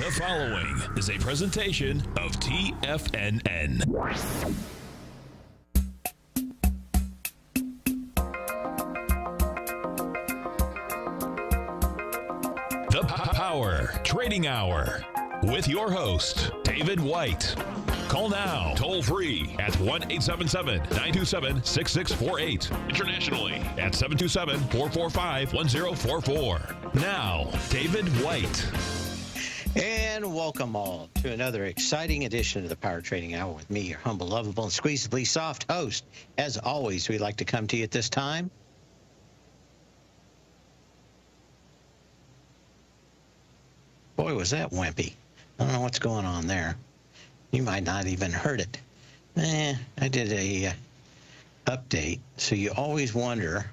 The following is a presentation of TFNN. The Power Trading Hour with your host, David White. Call now, toll free at 1-877-927-6648. Internationally at 727-445-1044. Now, David White. And welcome all to another exciting edition of the Power Trading Hour with me, your humble, lovable, and squeezably soft host. As always, we like to come to you at this time. Boy, was that wimpy. I don't know what's going on there. You might not even heard it. I did a update, so you always wonder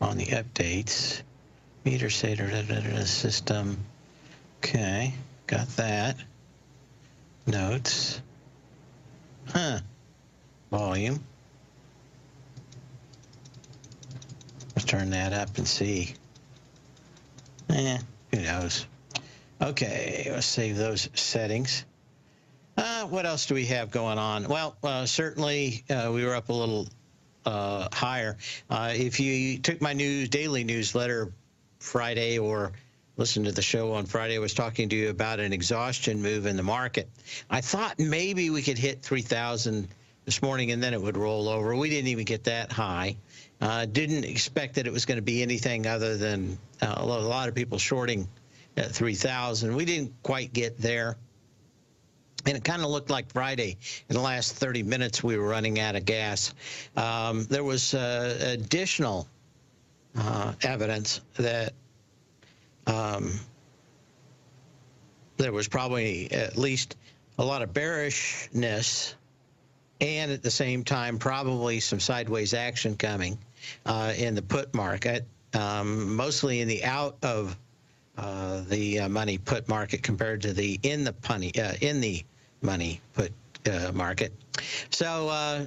on the updates. Meter SATA system. Okay, got that. Notes. Volume. Let's turn that up and see. Who knows? Okay, let's save those settings. What else do we have going on? Well, certainly we were up a little higher. If you took my daily newsletter Friday or listened to the show on Friday, I was talking to you about an exhaustion move in the market. I thought maybe we could hit 3,000 this morning and then it would roll over. We didn't even get that high. Didn't expect that it was going to be anything other than a lot of people shorting at 3,000. We didn't quite get there. And it kind of looked like Friday. In the last 30 minutes, we were running out of gas. There was additional evidence that there was probably at least a lot of bearishness and at the same time probably some sideways action coming in the put market, mostly in the out of the money put market compared to the in the money put market. So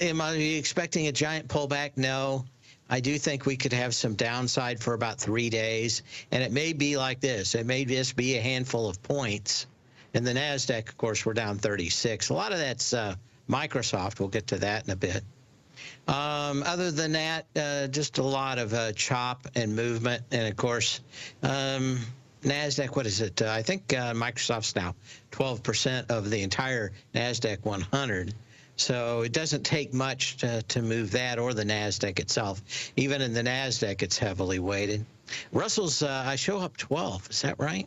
am I expecting a giant pullback? No. I do think we could have some downside for about 3 days, and it may be like this. It may just be a handful of points. And the NASDAQ, of course, we're down 36. A lot of that's Microsoft. We'll get to that in a bit. Other than that, just a lot of chop and movement. And, of course, NASDAQ, what is it? I think Microsoft's now 12% of the entire NASDAQ 100. So it doesn't take much to move that or the NASDAQ itself. Even in the NASDAQ, it's heavily weighted. Russell's, I show up 12. Is that right?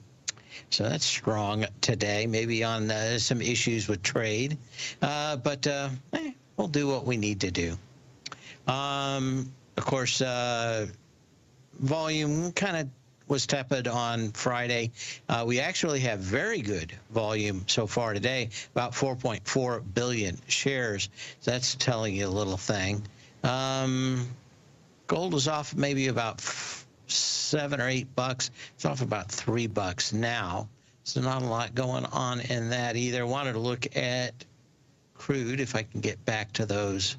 So that's strong today, maybe on some issues with trade. We'll do what we need to do. Of course, volume kind of was tepid on Friday. We actually have very good volume so far today, about 4.4 billion shares. So that's telling you a little thing. Gold was off maybe about $7 or $8. It's off about $3 now. So not a lot going on in that either. Wanted to look at crude, if I can get back to those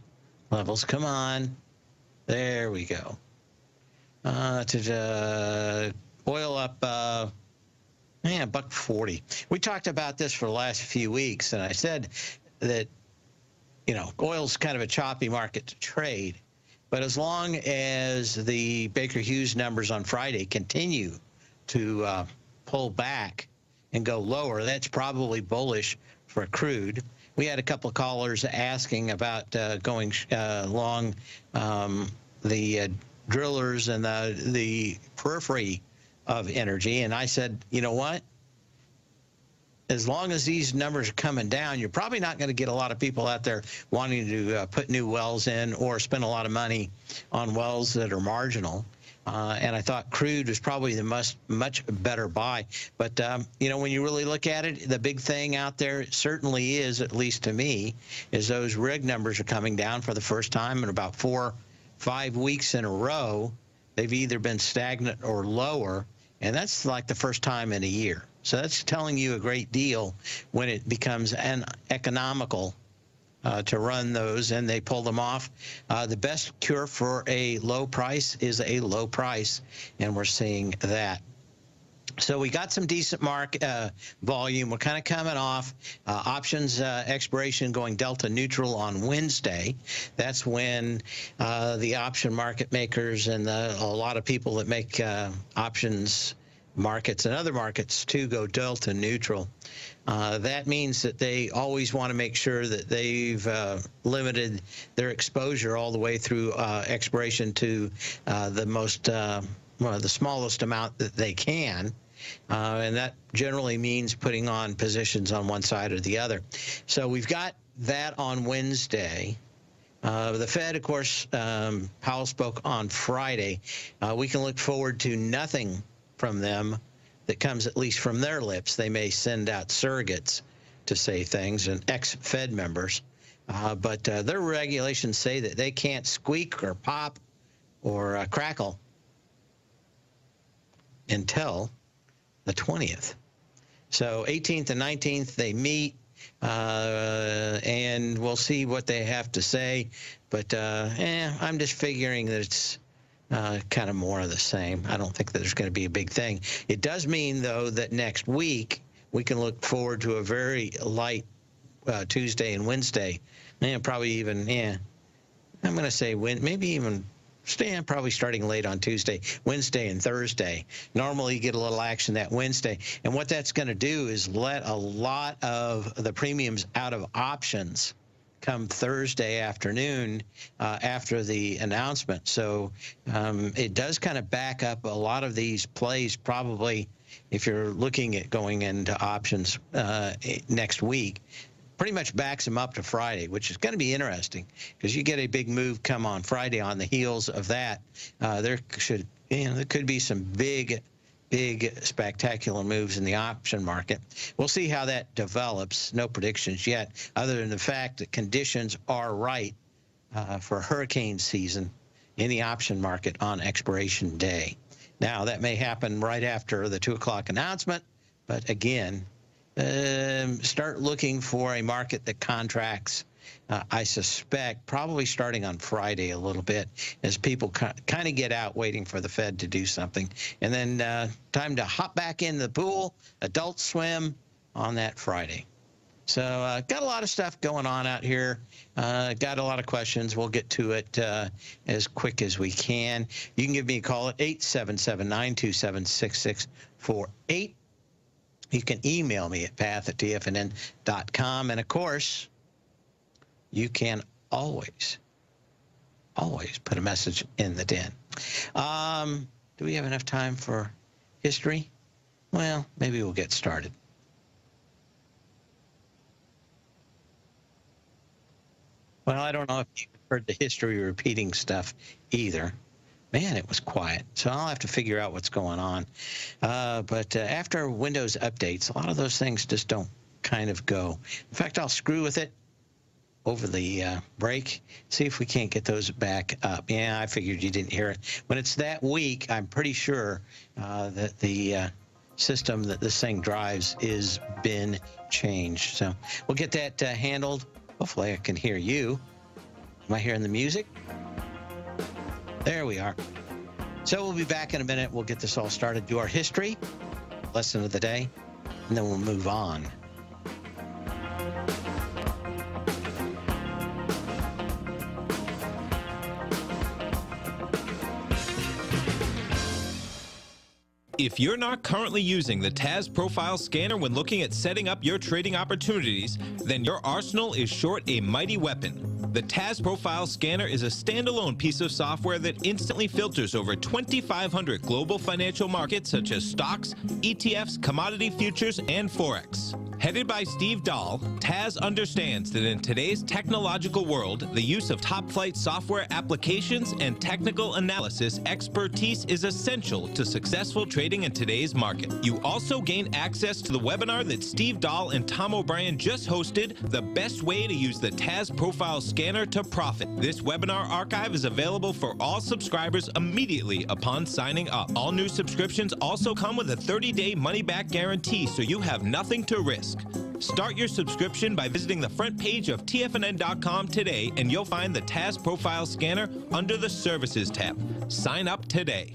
levels. Come on. There we go. Oil up, $1.40. We talked about this for the last few weeks, and I said that, you know, oil's kind of a choppy market to trade. But as long as the Baker Hughes numbers on Friday continue to pull back and go lower, that's probably bullish for crude. We had a couple of callers asking about going long the drillers and the periphery of energy. And I said, you know what? As long as these numbers are coming down, you're probably not going to get a lot of people out there wanting to put new wells in or spend a lot of money on wells that are marginal. And I thought crude was probably the much better buy. But, you know, when you really look at it, the big thing out there certainly is, at least to me, is those rig numbers are coming down for the first time in about 4 or 5 weeks in a row. They've either been stagnant or lower, and that's like the first time in a year. So that's telling you a great deal when it becomes uneconomical to run those, and they pull them off. The best cure for a low price is a low price, and we're seeing that. So we got some decent volume. We're kind of coming off options expiration going delta neutral on Wednesday. That's when the option market makers and a lot of people that make options markets and other markets too go delta neutral. That means that they always want to make sure that they've limited their exposure all the way through expiration to the most, well, the smallest amount that they can. And that generally means putting on positions on one side or the other. So we've got that on Wednesday. The Fed, of course, Powell spoke on Friday. We can look forward to nothing from them that comes at least from their lips. They may send out surrogates to say things and ex-Fed members, but their regulations say that they can't squeak or pop or crackle until the 20th. So 18th and 19th, they meet, and we'll see what they have to say. But I'm just figuring that it's kind of more of the same. I don't think that there's going to be a big thing. It does mean, though, that next week we can look forward to a very light Tuesday and Wednesday, and probably even, I'm going to say maybe even probably starting late on Tuesday, Wednesday and Thursday. Normally you get a little action that Wednesday. And what that's going to do is let a lot of the premiums out of options come Thursday afternoon after the announcement. So it does kind of back up a lot of these plays, probably, if you're looking at going into options next week. Pretty much backs them up to Friday, which is going to be interesting because you get a big move come on Friday on the heels of that. There could be some big, spectacular moves in the option market. We'll see how that develops. No predictions yet, other than the fact that conditions are right for hurricane season in the option market on expiration day. Now, that may happen right after the 2 o'clock announcement, but again, start looking for a market that contracts, I suspect, probably starting on Friday a little bit as people kind of get out waiting for the Fed to do something. And then time to hop back in the pool, adult swim on that Friday. So got a lot of stuff going on out here. Got a lot of questions. We'll get to it as quick as we can. You can give me a call at 877-927-6648. You can email me at path@tfnn.com. And, of course, you can always put a message in the den. Do we have enough time for history? Well, maybe we'll get started. Well, I don't know if you've heard the history repeating stuff either. Man, it was quiet. So I'll have to figure out what's going on. But after Windows updates, a lot of those things just don't kind of go. In fact, I'll screw with it over the break, see if we can't get those back up. Yeah, I figured you didn't hear it. When it's that weak, I'm pretty sure that the system that this thing drives is been changed. So we'll get that handled. Hopefully I can hear you. Am I hearing the music? There we are. So we'll be back in a minute. We'll get this all started. Do our history, lesson of the day, and then we'll move on. If you're not currently using the TAS Profile Scanner when looking at setting up your trading opportunities, then your arsenal is short a mighty weapon. The TAS Profile Scanner is a standalone piece of software that instantly filters over 2,500 global financial markets such as stocks, ETFs, commodity futures, and Forex. Headed by Steve Dahl, TAS understands that in today's technological world, the use of top-flight software applications and technical analysis expertise is essential to successful trading in today's market. You also gain access to the webinar that Steve Dahl and Tom O'Brien just hosted, The Best Way to Use the TAS Profile Scanner to Profit. This webinar archive is available for all subscribers immediately upon signing up. All new subscriptions also come with a 30-day money-back guarantee, so you have nothing to risk. Start your subscription by visiting the front page of TFNN.com today, and you'll find the TAS Profile Scanner under the Services tab. Sign up today.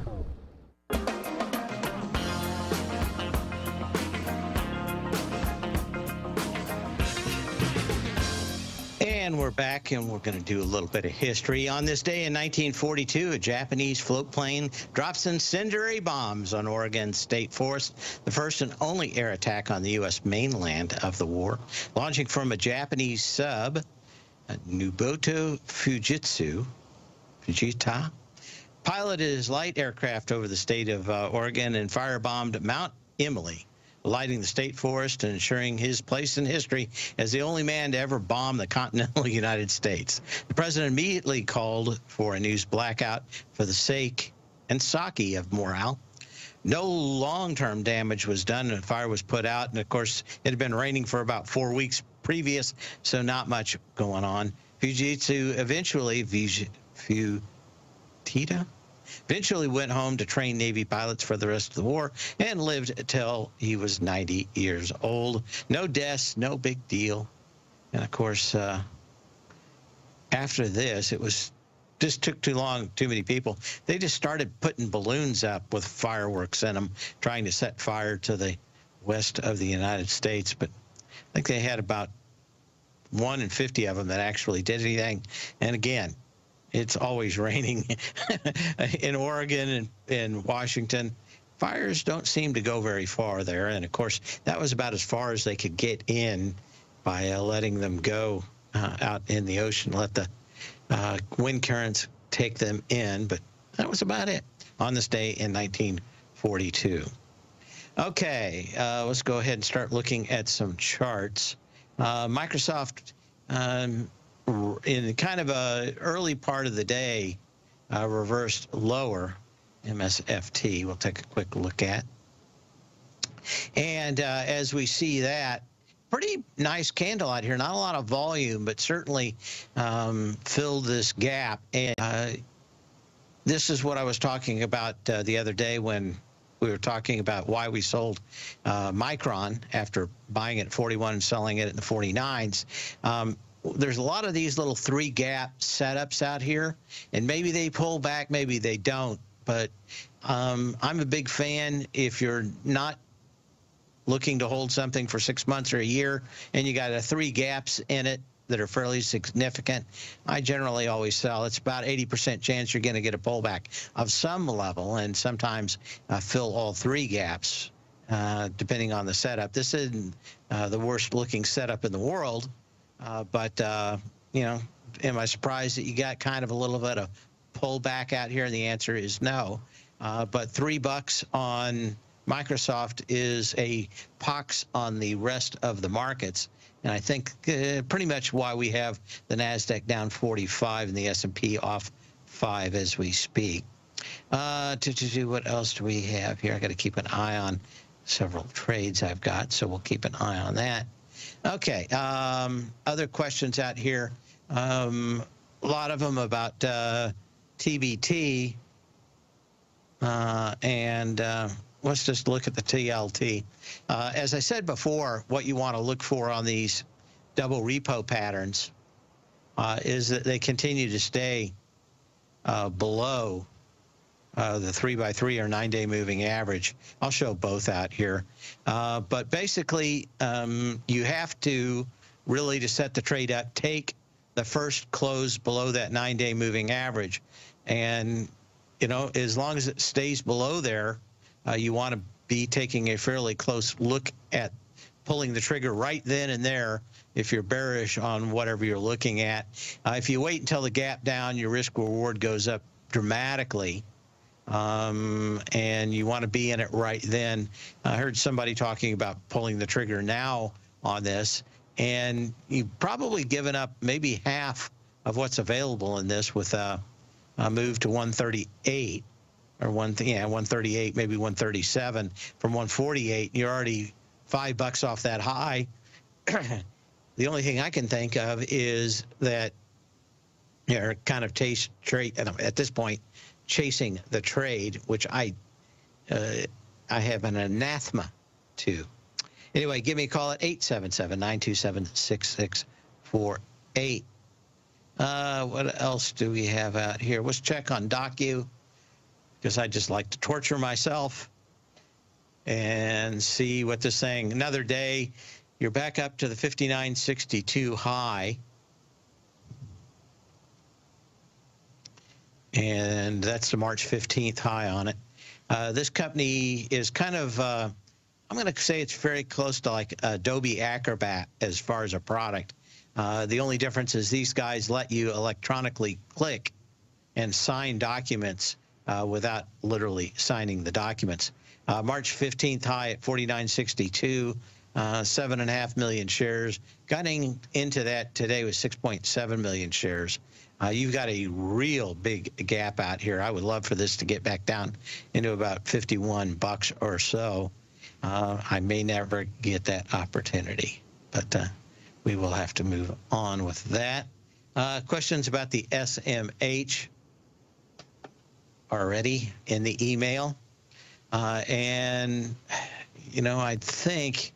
And we're back, and we're going to do a little bit of history. On this day in 1942, a Japanese float plane drops incendiary bombs on Oregon State Forest, the first and only air attack on the U.S. mainland of the war. Launching from a Japanese sub, Nobuto Fujita, piloted his light aircraft over the state of Oregon and firebombed Mount Emily, lighting the state forest and ensuring his place in history as the only man to ever bomb the continental United States. The president immediately called for a news blackout for the sake and sake of morale. No long-term damage was done, and the fire was put out. And, of course, it had been raining for about 4 weeks previous, so not much going on. Fujita eventually went home to train Navy pilots for the rest of the war and lived until he was 90 years old. No deaths, no big deal. And, of course, after this, it was just took too long, too many people. They just started putting balloons up with fireworks in them, trying to set fire to the west of the United States. But I think they had about 1 in 50 of them that actually did anything. And, again, it's always raining in Oregon and in Washington. Fires don't seem to go very far there. And, of course, that was about as far as they could get in by letting them go out in the ocean, let the wind currents take them in. But that was about it on this day in 1942. Okay, let's go ahead and start looking at some charts. Microsoft... in kind of a early part of the day, reversed lower, MSFT. We'll take a quick look at. And as we see that, pretty nice candle out here. Not a lot of volume, but certainly filled this gap. And this is what I was talking about the other day when we were talking about why we sold Micron after buying it at 41 and selling it at the 49s. There's a lot of these little three-gap setups out here, and maybe they pull back, maybe they don't. But I'm a big fan if you're not looking to hold something for 6 months or a year, and you got three gaps in it that are fairly significant. I generally always sell. It's about 80% chance you're going to get a pullback of some level, and sometimes fill all three gaps. depending on the setup. This isn't the worst looking setup in the world, but you know, am I surprised that you got kind of a little bit of pullback out here? And the answer is no. But $3 on Microsoft is a pox on the rest of the markets. And I think pretty much why we have the Nasdaq down 45 and the S&P off 5 as we speak. What else do we have here? I got to keep an eye on several trades I've got, so we'll keep an eye on that. Okay, other questions out here. A lot of them about TBT, and let's just look at the TLT. As I said before, what you want to look for on these double repo patterns is that they continue to stay below the 3x3 or 9-day moving average. I'll show both out here. But basically, you have to really, to set the trade up, take the first close below that 9-day moving average. And, you know, as long as it stays below there, you want to be taking a fairly close look at pulling the trigger right then and there if you're bearish on whatever you're looking at. If you wait until the gap down, your risk reward goes up dramatically, and you want to be in it right then. I heard somebody talking about pulling the trigger now on this, and you've probably given up maybe half of what's available in this with a move to 138. Or 138, maybe 137 from 148. You're already $5 off that high. The only thing I can think of is that you're kind of at this point chasing the trade, which I have an anathema to. Anyway, give me a call at 877-927-6648. What else do we have out here? Let's check on Docu, because I just like to torture myself and see what this thing. Another day, you're back up to the 59.62 high. And that's the March 15th high on it. This company is kind of, I'm going to say it's very close to like Adobe Acrobat as far as a product. The only difference is these guys let you electronically click and sign documents without literally signing the documents. March 15th high at 49.62, 7.5 million shares. Getting into that today was 6.7 million shares. You've got a real big gap out here. I would love for this to get back down into about $51 or so. I may never get that opportunity, but we will have to move on with that. Questions about the SMH already in the email, and you know, I think,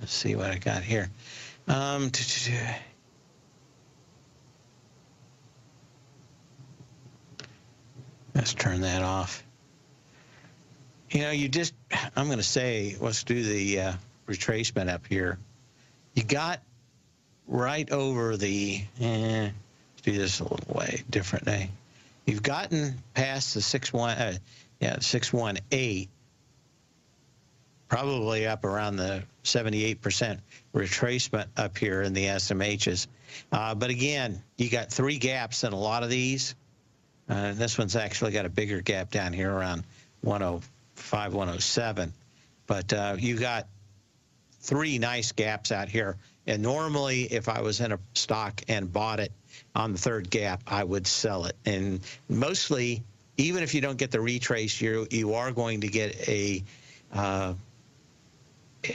let's see what I got here. Let's turn that off. You know, I'm going to say, let's do the retracement up here. You got right over the, let's do this a little way, different day. You've gotten past the 618, probably up around the 78% retracement up here in the SMHs. But again, you got three gaps in a lot of these. This one's actually got a bigger gap down here around 105, 107. But you got three nice gaps out here. And normally, if I was in a stock and bought it on the third gap, I would sell it. And mostly, even if you don't get the retrace, you are going to get a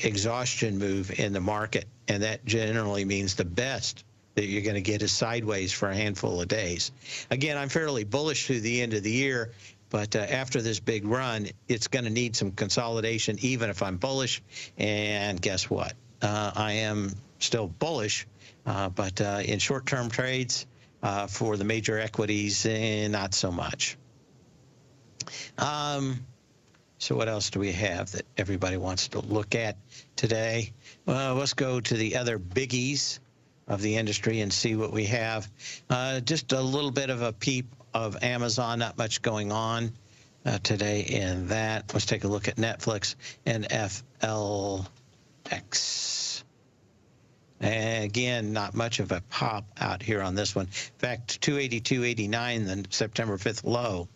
exhaustion move in the market, and that generally means the best that you're going to get is sideways for a handful of days. Again, I'm fairly bullish through the end of the year, but after this big run, it's going to need some consolidation, even if I'm bullish. And guess what? I am still bullish. But in short-term trades for the major equities, not so much. So what else do we have that everybody wants to look at today? Well, let's go to the other biggies of the industry and see what we have. Just a little bit of a peep of Amazon, not much going on. today in that. Let's take a look at Netflix and FLX. Again, not much of a pop out here on this one. In fact, 282.89, the September 5th low.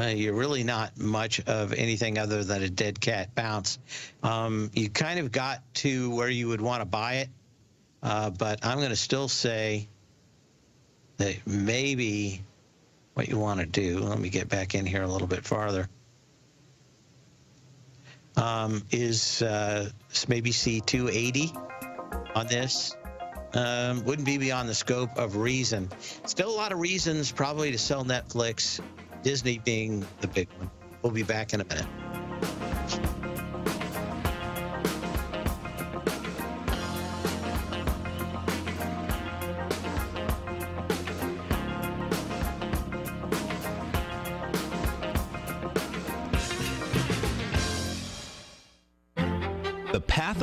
You're really not much of anything other than a dead cat bounce. You kind of got to where you would want to buy it, but I'm going to still say that maybe what you want to do, let me get back in here a little bit farther, is maybe see 280 on this. Wouldn't be beyond the scope of reason. Still a lot of reasons probably to sell Netflix, Disney being the big one. We'll be back in a minute. The Path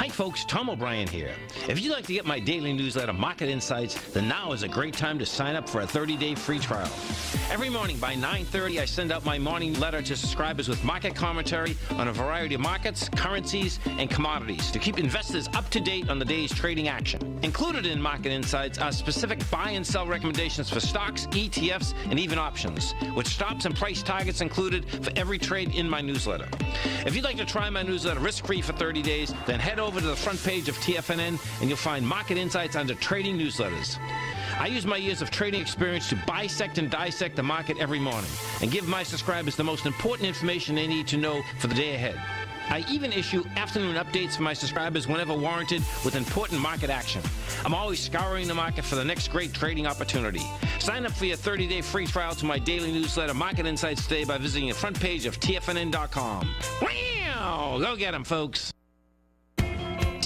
Hi folks, Tom O'Brien here. If you'd like to get my daily newsletter, Market Insights, then now is a great time to sign up for a 30-day free trial. Every morning by 9:30, I send out my morning letter to subscribers with market commentary on a variety of markets, currencies, and commodities to keep investors up to date on the day's trading action. Included in Market Insights are specific buy and sell recommendations for stocks, ETFs, and even options, with stops and price targets included for every trade in my newsletter. If you'd like to try my newsletter risk-free for 30 days, then head over to the front page of TFNN and you'll find Market Insights under Trading Newsletters. I use my years of trading experience to bisect and dissect the market every morning and give my subscribers the most important information they need to know for the day ahead. I even issue afternoon updates for my subscribers whenever warranted with important market action. I'm always scouring the market for the next great trading opportunity. Sign up for your 30-day free trial to my daily newsletter, Market Insights, today by visiting the front page of TFNN.com. Wow! Go get them, folks!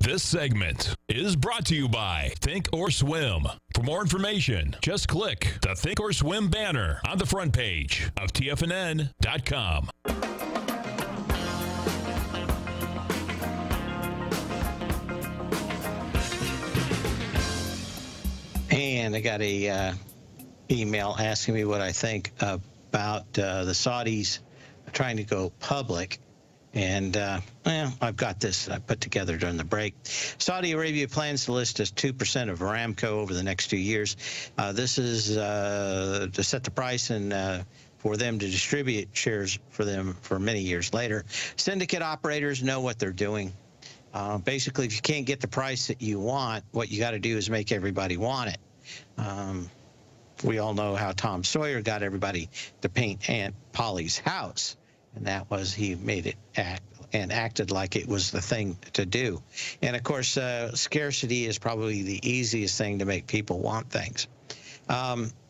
This segment is brought to you by Think or Swim. For more information, just click the Think or Swim banner on the front page of TFNN.com. And I got a email asking me what I think about the Saudis trying to go public. And, well, I've got this I put together during the break. Saudi Arabia plans to list as 2% of Aramco over the next 2 years. This is to set the price and for them to distribute shares for them for many years later. Syndicate operators know what they're doing. Basically, if you can't get the price that you want, what you got to do is make everybody want it. We all know how Tom Sawyer got everybody to paint Aunt Polly's house. And that was he made it act and acted like it was the thing to do. And of course, scarcity is probably the easiest thing to make people want things.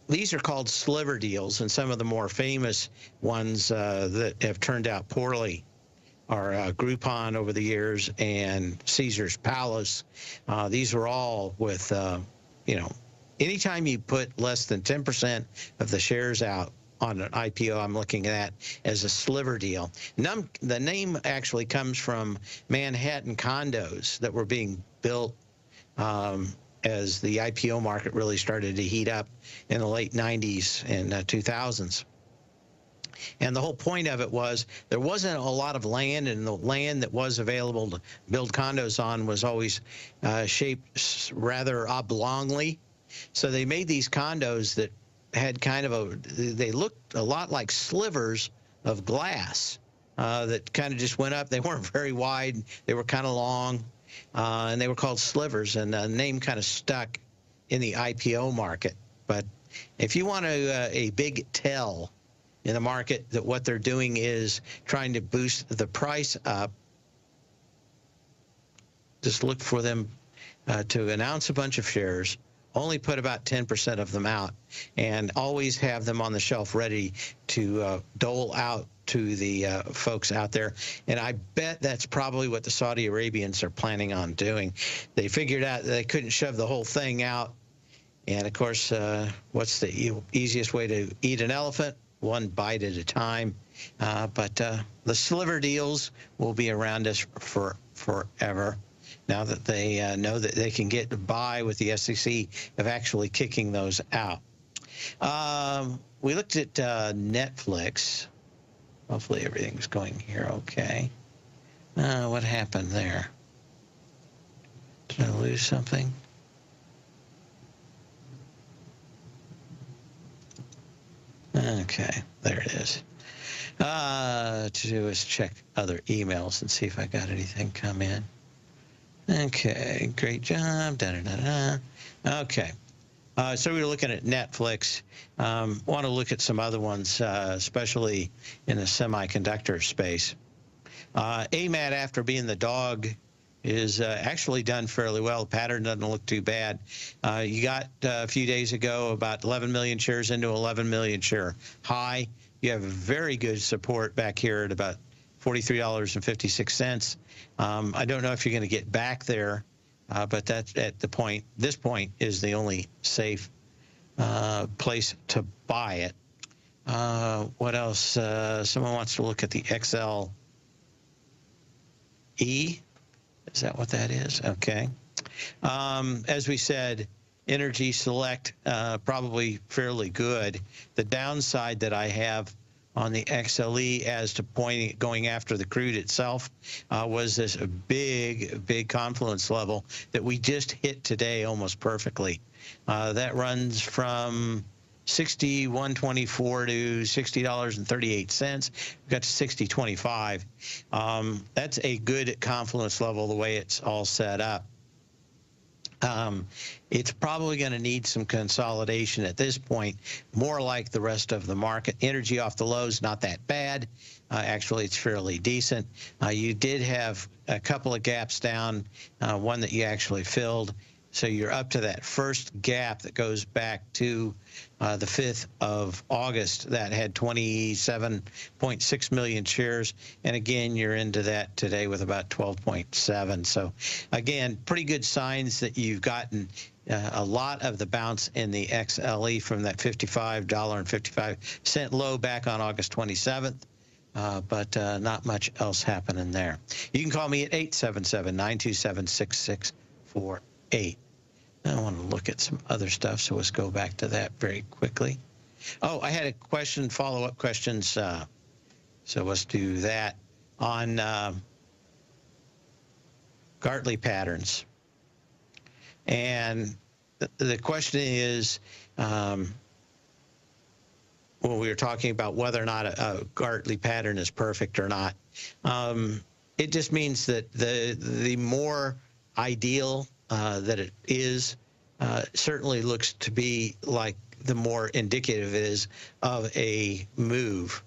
These are called sliver deals, and some of the more famous ones that have turned out poorly are Groupon over the years and Caesar's Palace. These were all with, you know, anytime you put less than 10% of the shares out on an IPO, I'm looking at as a sliver deal. The name actually comes from Manhattan condos that were being built as the IPO market really started to heat up in the late 90s and 2000s. And the whole point of it was there wasn't a lot of land, and the land that was available to build condos on was always shaped rather oblongly. So they made these condos that had kind of a, they looked a lot like slivers of glass that kind of just went up. They weren't very wide. They were kind of long, and they were called slivers, and the name kind of stuck in the IPO market. But if you want a big tell in the market that what they're doing is trying to boost the price up, just look for them to announce a bunch of shares, only put about 10% of them out, and always have them on the shelf ready to dole out to the folks out there. And I bet that's probably what the Saudi Arabians are planning on doing. They figured out that they couldn't shove the whole thing out. And of course, what's the easiest way to eat an elephant? One bite at a time. But the sliver deals will be around us for forever, now that they know that they can get by with the SEC of actually kicking those out. We looked at Netflix. Hopefully everything's going here okay. What happened there? Did I lose something? Okay, there it is. To do is check other emails and see if I got anything come in. Okay, great job. Da, da, da, da. Okay, so we were looking at Netflix. Want to look at some other ones, especially in the semiconductor space. AMAT, after being the dog, is actually done fairly well. The pattern doesn't look too bad. You got a few days ago about 11 million shares into 11 million share high. You have very good support back here at about $43.56. I don't know if you're going to get back there, but that's at the point. This point is the only safe place to buy it. What else? Someone wants to look at the XLE. Is that what that is? Okay. As we said, Energy Select probably fairly good. The downside that I have on the XLE as to going after the crude itself was this big confluence level that we just hit today almost perfectly. That runs from $61.24 to $60.38. We got to $60.25. That's a good confluence level the way it's all set up. It's probably going to need some consolidation at this point, more like the rest of the market. Energy off the lows, not that bad. Actually, it's fairly decent. You did have a couple of gaps down, one that you actually filled. So you're up to that first gap that goes back to the 5th of August. That had 27.6 million shares. And again, you're into that today with about 12.7. So again, pretty good signs that you've gotten a lot of the bounce in the XLE from that $55.55 low back on August 27th. But not much else happening there. You can call me at 877-927-6648. I want to look at some other stuff, so let's go back to that very quickly. Oh, I had a question, follow-up questions, so let's do that on Gartley patterns. And the question is, well, we were talking about whether or not a Gartley pattern is perfect or not. It just means that the more ideal that it is, certainly looks to be like the more indicative it is of a move.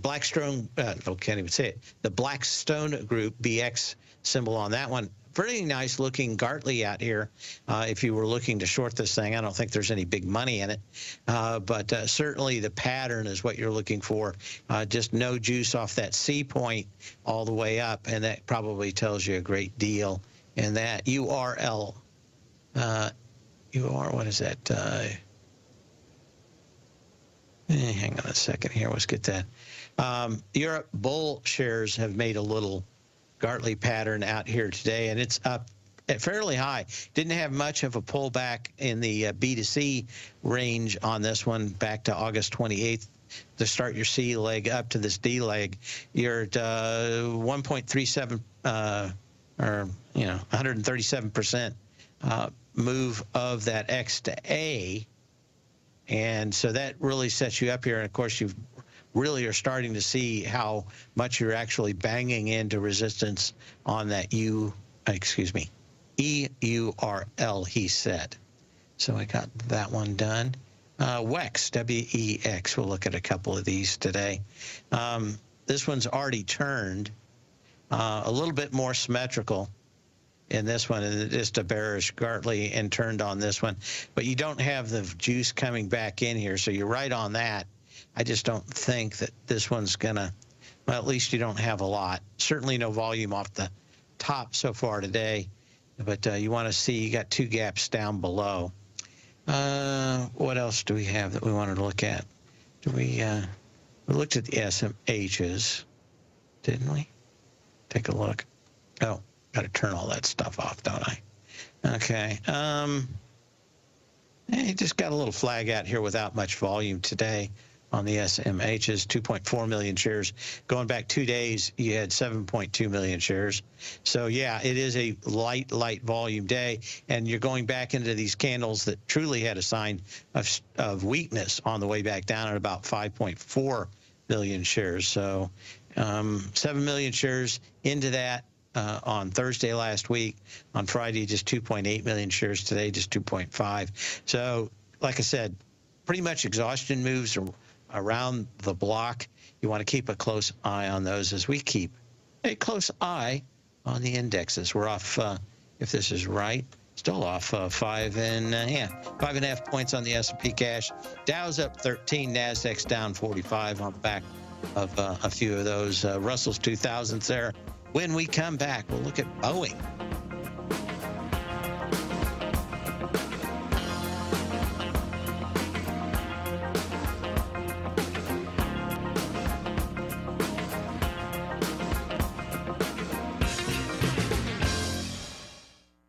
Blackstone, I can't even say it, the Blackstone Group, BX symbol on that one. Pretty nice looking Gartley out here. If you were looking to short this thing, I don't think there's any big money in it. But certainly the pattern is what you're looking for. Just no juice off that C point all the way up. And that probably tells you a great deal. And that URL, what is that? Hang on a second here. Let's get that. Europe bull shares have made a little Gartley pattern out here today, and it's up fairly high. Didn't have much of a pullback in the B2C range on this one back to August 28th to start your C leg up to this D leg. You're at 1.37 or 137% move of that X to A, and so that really sets you up here. And of course you've really are starting to see how much you're actually banging into resistance on that EURL, he said. So I got that one done. WEX, W-E-X, we'll look at a couple of these today. This one's already turned, a little bit more symmetrical in this one, and just a bearish Gartley and turned on this one. But you don't have the juice coming back in here, so you're right on that. I just don't think that this one's gonna, well, at least you don't have a lot. Certainly no volume off the top so far today, but you wanna see, you got two gaps down below. What else do we have that we wanted to look at? We looked at the SMHs, didn't we? Take a look. Oh, gotta turn all that stuff off, don't I? Okay. It just got a little flag out here without much volume today. On the SMHs, 2.4 million shares. Going back 2 days, you had 7.2 million shares. So yeah, it is a light, light volume day, and you're going back into these candles that truly had a sign of weakness on the way back down at about 5.4 million shares. So 7 million shares into that on Thursday last week. On Friday, just 2.8 million shares. Today, just 2.5. So like I said, pretty much exhaustion moves around the block. You want to keep a close eye on those as we keep a close eye on the indexes. We're off, if this is right, still off 5.5 points on the S&P cash. Dow's up 13, Nasdaq's down 45 on the back of a few of those. Russell's 2000s there. When we come back, we'll look at Boeing.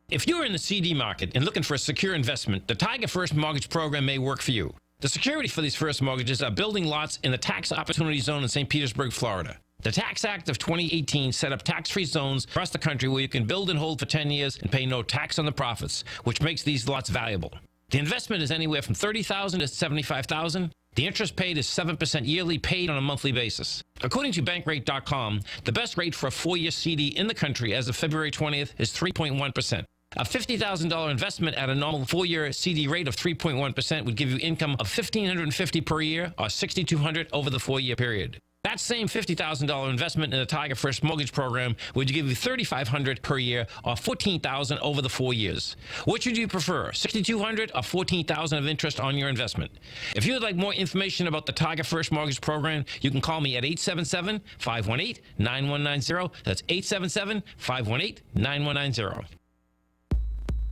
If you're in the CD market and looking for a secure investment, the Tiger First Mortgage Program may work for you. The security for these first mortgages are building lots in the tax opportunity zone in St. Petersburg, Florida. The Tax Act of 2018 set up tax-free zones across the country where you can build and hold for 10 years and pay no tax on the profits, which makes these lots valuable. The investment is anywhere from $30,000 to $75,000. The interest paid is 7% yearly, paid on a monthly basis. According to Bankrate.com, the best rate for a 4-year CD in the country as of February 20th is 3.1%. A $50,000 investment at a normal 4-year CD rate of 3.1% would give you income of $1,550 per year or $6,200 over the 4-year period. That same $50,000 investment in the Tiger First Mortgage Program would give you $3,500 per year or $14,000 over the 4 years. Which would you prefer, $6,200 or $14,000 of interest on your investment? If you would like more information about the Tiger First Mortgage Program, you can call me at 877-518-9190. That's 877-518-9190.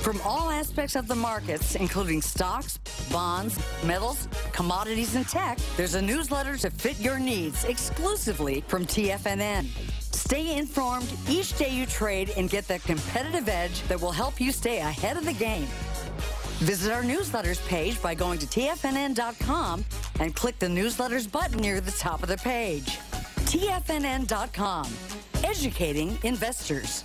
From all aspects of the markets, including stocks, bonds, metals, commodities, and tech, there's a newsletter to fit your needs exclusively from TFNN. Stay informed each day you trade and get that competitive edge that will help you stay ahead of the game. Visit our newsletters page by going to TFNN.com and click the newsletters button near the top of the page. TFNN.com, educating investors.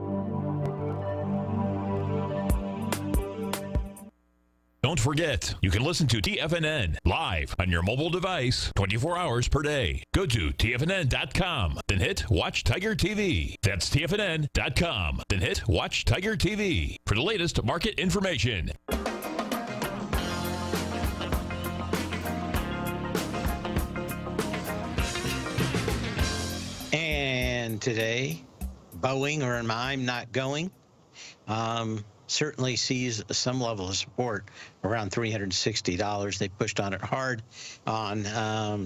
Don't forget, you can listen to TFNN live on your mobile device 24 hours per day. Go to TFNN.com, then hit Watch Tiger TV. That's TFNN.com, then hit Watch Tiger TV for the latest market information. And today, Boeing, or I'm not going, certainly sees some level of support around $360. They pushed on it hard on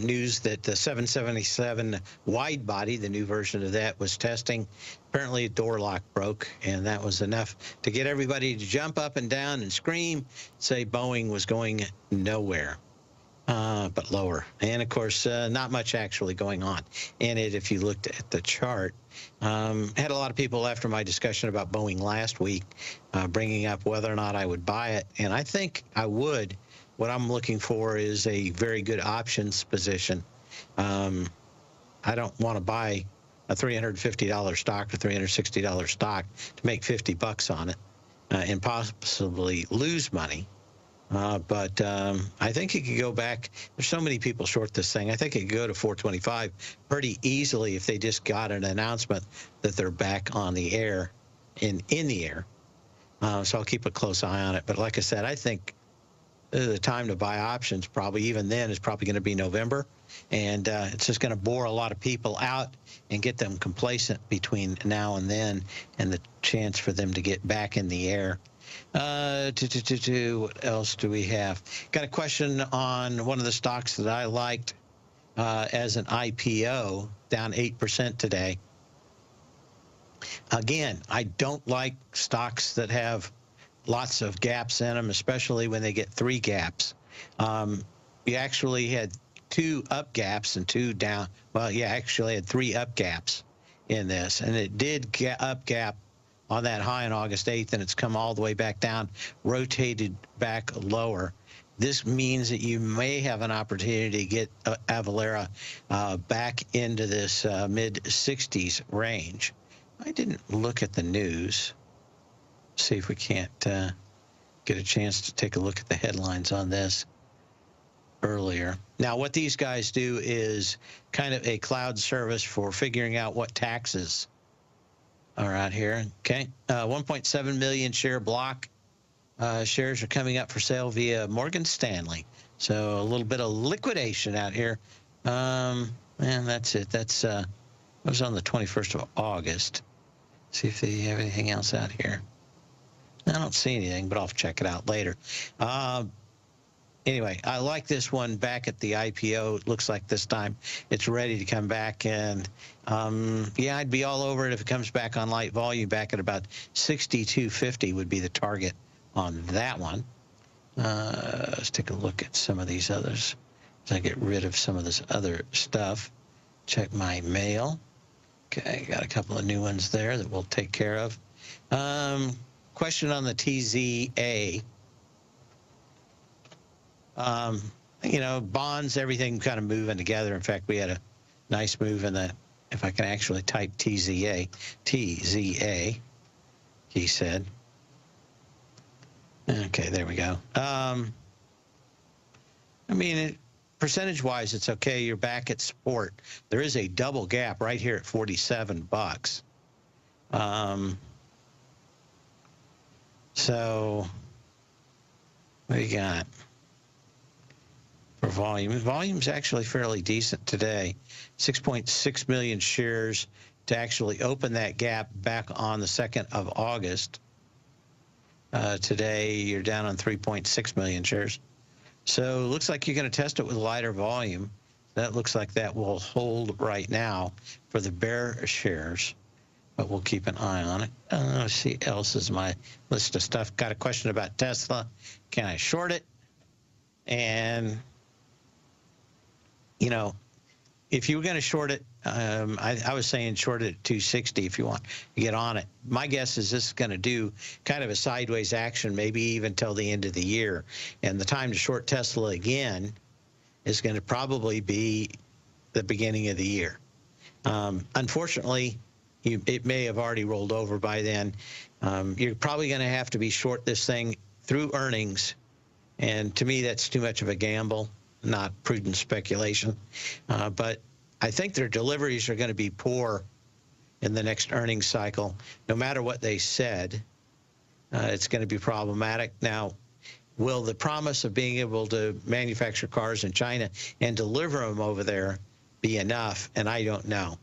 news that the 777 wide body, the new version of that, was testing. Apparently a door lock broke, and that was enough to get everybody to jump up and down and scream, say Boeing was going nowhere. But lower. And of course, not much actually going on in it. If you looked at the chart, had a lot of people after my discussion about Boeing last week, bringing up whether or not I would buy it. And I think I would. What I'm looking for is a very good options position. I don't want to buy a $350 stock or $360 stock to make 50 bucks on it and possibly lose money. I think it could go back. There's so many people short this thing. I think it could go to 425 pretty easily if they just got an announcement that they're back on the air and in the air. So I'll keep a close eye on it. But like I said, I think the time to buy options probably even then is probably going to be November. And it's just going to bore a lot of people out and get them complacent between now and then and the chance for them to get back in the air. What else do we have? Got a question on one of the stocks that I liked as an IPO, down 8% today. Again, I don't like stocks that have lots of gaps in them, especially when they get three gaps. You actually had two up gaps and two down. Well, you actually had three up gaps in this, and it did get up gap on that high on August 8th, and it's come all the way back down, rotated back lower. This means that you may have an opportunity to get Avalara back into this mid-60s range. I didn't look at the news. See if we can't get a chance to take a look at the headlines on this earlier. Now, what these guys do is kind of a cloud service for figuring out what taxes all right, here, okay. 1.7 million share block. Shares are coming up for sale via Morgan Stanley. So a little bit of liquidation out here. And that's it. That's it was on the 21st of August. See if they have anything else out here. I don't see anything, but I'll check it out later. Anyway, I like this one back at the IPO. It looks like this time it's ready to come back. And, yeah, I'd be all over it if it comes back on light volume. Back at about 62.50 would be the target on that one. Let's take a look at some of these others as I get rid of some of this other stuff. Check my mail. Okay, got a couple of new ones there that we'll take care of. Question on the TZA. You know, bonds, everything kind of moving together. In fact, we had a nice move in the, if I can actually type TZA, he said. Okay, there we go. I mean, it percentage-wise, it's okay. You're back at support. There is a double gap right here at 47 bucks. So what do you got for volume? Volume's actually fairly decent today. 6.6 million shares to actually open that gap back on the 2nd of August. Today, you're down on 3.6 million shares. So it looks like you're going to test it with lighter volume. That looks like that will hold right now for the bear shares, but we'll keep an eye on it. Let's see, else is my list of stuff. Got a question about Tesla. Can I short it? And, you know, if you were going to short it, I was saying short it at 260 if you want to get on it. My guess is this is going to do kind of a sideways action, maybe even till the end of the year. And the time to short Tesla again is going to probably be the beginning of the year. Unfortunately, it may have already rolled over by then. You're probably going to have to be short this thing through earnings. And to me, that's too much of a gamble, not prudent speculation. But I think their deliveries are going to be poor in the next earnings cycle. No matter what they said, it's going to be problematic. Now, will the promise of being able to manufacture cars in China and deliver them over there be enough? And I don't know.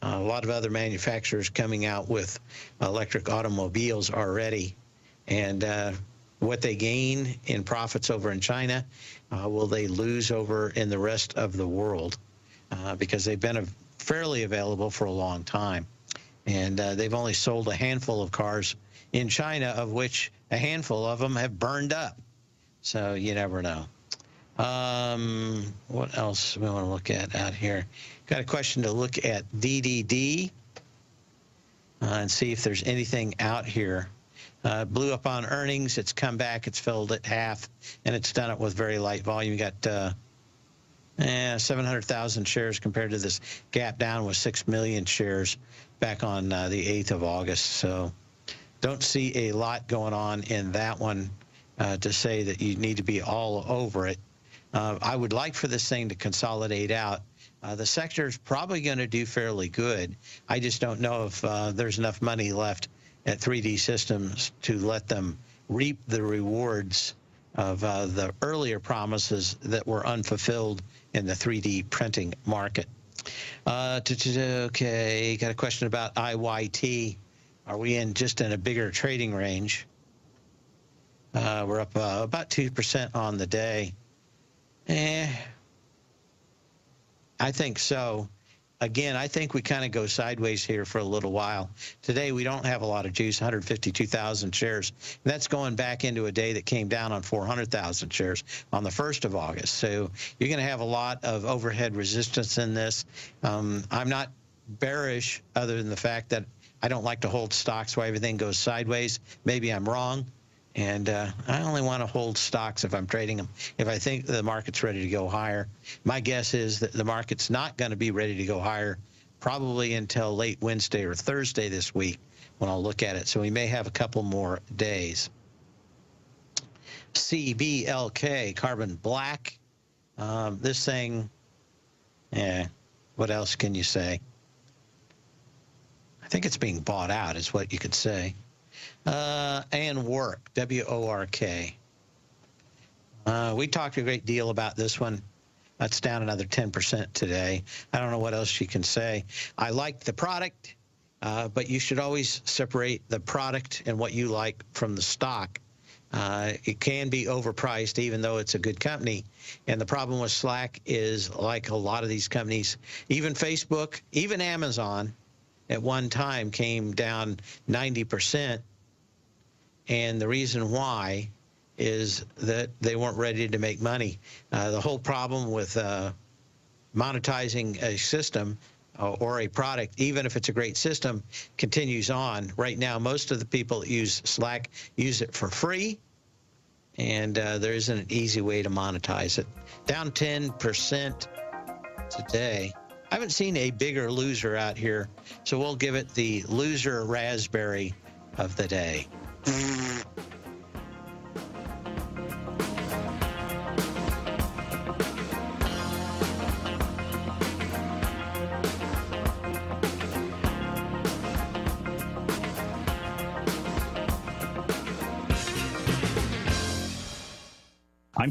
A lot of other manufacturers coming out with electric automobiles already, and what they gain in profits over in China, will they lose over in the rest of the world? Because they've been fairly available for a long time. And they've only sold a handful of cars in China, of which a handful of them have burned up. So you never know. What else we want to look at out here? Got a question to look at DDD and see if there's anything out here. Blew up on earnings. It's come back. It's filled at half, and it's done it with very light volume. You got 700,000 shares compared to this gap down with 6 million shares back on the 8th of August. So don't see a lot going on in that one to say that you need to be all over it. I would like for this thing to consolidate out. The sector is probably going to do fairly good. I just don't know if there's enough money left at 3D Systems to let them reap the rewards of the earlier promises that were unfulfilled in the 3D printing market. Okay, got a question about IYT. Are we just in a bigger trading range? We're up about 2% on the day. I think so. Again, I think we kind of go sideways here for a little while. Today, we don't have a lot of juice, 152,000 shares. That's going back into a day that came down on 400,000 shares on the 1st of August. So you're going to have a lot of overhead resistance in this. I'm not bearish other than the fact that I don't like to hold stocks where everything goes sideways. Maybe I'm wrong. And I only want to hold stocks if I'm trading them, if I think the market's ready to go higher. My guess is that the market's not going to be ready to go higher probably until late Wednesday or Thursday this week when I'll look at it. So we may have a couple more days. CBLK, Carbon Black. This thing, what else can you say? I think it's being bought out is what you could say. And WORK, W-O-R-K. We talked a great deal about this one. That's down another 10% today. I don't know what else you can say. I like the product, but you should always separate the product and what you like from the stock. It can be overpriced, even though it's a good company. And the problem with Slack is, like a lot of these companies, even Facebook, even Amazon, at one time came down 90%, and the reason why is that they weren't ready to make money. The whole problem with monetizing a system or a product, even if it's a great system, continues on. Right now, most of the people that use Slack use it for free, and there isn't an easy way to monetize it. Down 10% today. I haven't seen a bigger loser out here, so we'll give it the loser raspberry of the day. I'm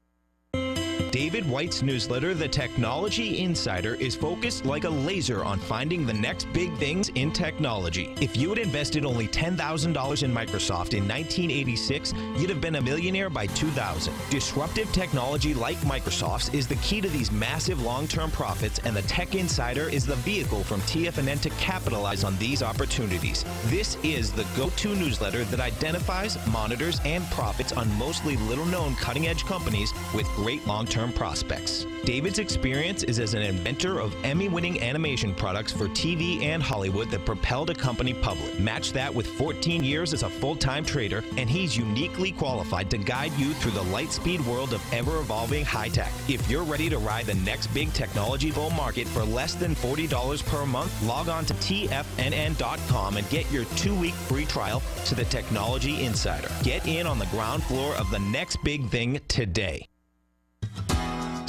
David White's newsletter, The Technology Insider, is focused like a laser on finding the next big things in technology. If you had invested only $10,000 in Microsoft in 1986, you'd have been a millionaire by 2000. Disruptive technology like Microsoft's is the key to these massive long-term profits, and The Tech Insider is the vehicle from TFNN to capitalize on these opportunities. This is the go-to newsletter that identifies, monitors, and profits on mostly little-known cutting-edge companies with great long-term prospects. David's experience is as an inventor of Emmy-winning animation products for TV and Hollywood that propelled a company public. Match that with 14 years as a full-time trader, and he's uniquely qualified to guide you through the light-speed world of ever-evolving high-tech. If you're ready to ride the next big technology bull market for less than $40 per month, log on to TFNN.com and get your 2-week free trial to The Technology Insider. Get in on the ground floor of the next big thing today.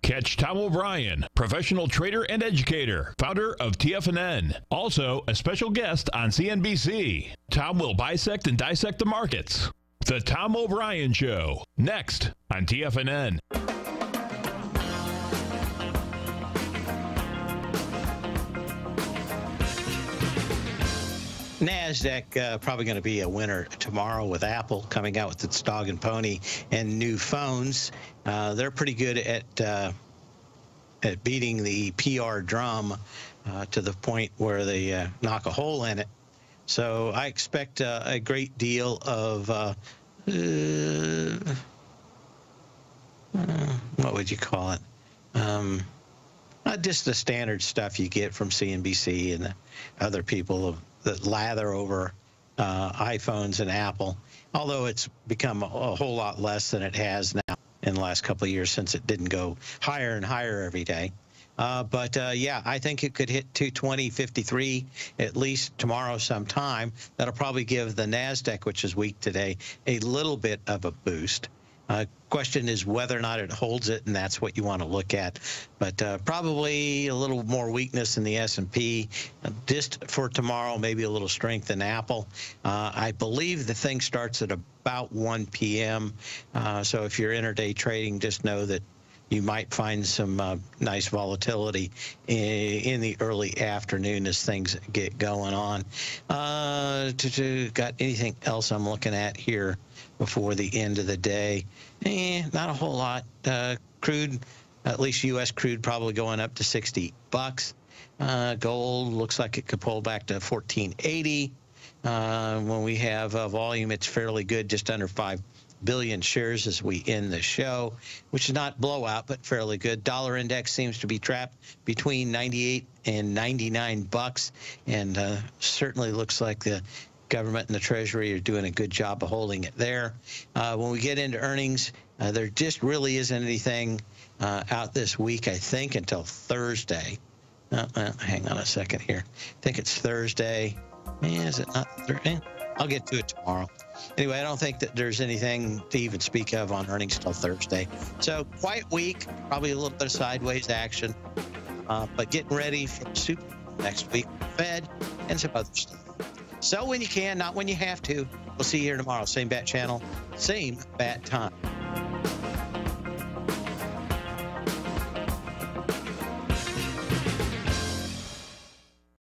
Catch Tom O'Brien, professional trader and educator, founder of TFNN, also a special guest on CNBC. Tom will bisect and dissect the markets. The Tom O'Brien Show, next on TFNN. NASDAQ probably going to be a winner tomorrow with Apple coming out with its dog and pony and new phones. They're pretty good at beating the PR drum to the point where they knock a hole in it. So I expect a great deal of, what would you call it? Just the standard stuff you get from CNBC and the other people that lather over iPhones and Apple, although it's become a whole lot less than it has now in the last couple of years since it didn't go higher and higher every day. Yeah, I think it could hit 220.53 at least tomorrow sometime. That'll probably give the NASDAQ, which is weak today, a little bit of a boost. Question is whether or not it holds it, and that's what you want to look at. But probably a little more weakness in the S&P just for tomorrow, maybe a little strength in Apple. I believe the thing starts at about 1 p.m. So if you're intraday trading, just know that you might find some nice volatility in the early afternoon as things get going on. Got anything else I'm looking at here before the end of the day? Not a whole lot. Crude, at least U.S. crude, probably going up to $60. Gold looks like it could pull back to 1480. When we have volume, it's fairly good, just under 5 billion shares as we end the show, which is not blowout, but fairly good. Dollar index seems to be trapped between 98 and 99 bucks, and certainly looks like the government and the Treasury are doing a good job of holding it there. When we get into earnings, there just really isn't anything out this week, I think, until Thursday. Hang on a second here. I think it's Thursday. Is it not Thursday? I'll get to it tomorrow. Anyway, I don't think that there's anything to even speak of on earnings till Thursday. So quite weak, probably a little bit of sideways action, but getting ready for the Super Bowl next week, Fed, and some other stuff. Sell when you can, not when you have to. We'll see you here tomorrow. Same bat channel, same bat time.